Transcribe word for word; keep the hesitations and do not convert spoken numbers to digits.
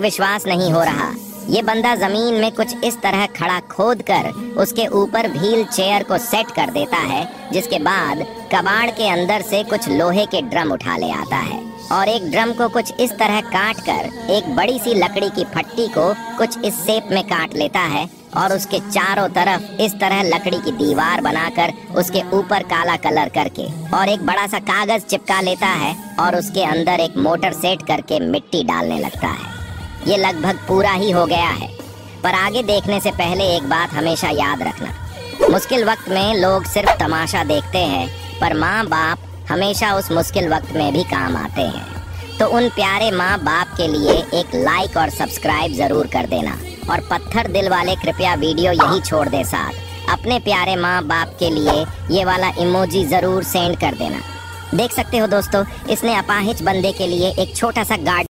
विश्वास नहीं हो रहा। ये बंदा जमीन में कुछ इस तरह खड़ा खोदकर उसके ऊपर व्हील चेयर को सेट कर देता है, जिसके बाद कबाड़ के अंदर से कुछ लोहे के ड्रम उठा ले आता है और एक ड्रम को कुछ इस तरह काटकर एक बड़ी सी लकड़ी की फट्टी को कुछ इस शेप में काट लेता है और उसके चारों तरफ इस तरह लकड़ी की दीवार बनाकर उसके ऊपर काला कलर करके और एक बड़ा सा कागज चिपका लेता है और उसके अंदर एक मोटर सेट करके मिट्टी डालने लगता है। ये लगभग पूरा ही हो गया है, पर आगे देखने से पहले एक बात हमेशा याद रखना, मुश्किल वक्त में लोग सिर्फ तमाशा देखते हैं, पर माँ बाप हमेशा उस मुश्किल वक्त में भी काम आते हैं। तो उन प्यारे माँ बाप के लिए एक लाइक और सब्सक्राइब जरूर कर देना और पत्थर दिल वाले कृपया वीडियो यही छोड़ दे साथ। अपने प्यारे माँ बाप के लिए ये वाला इमोजी जरूर सेंड कर देना। देख सकते हो दोस्तों, इसने अपाहिज बंदे के लिए एक छोटा सा गार्डन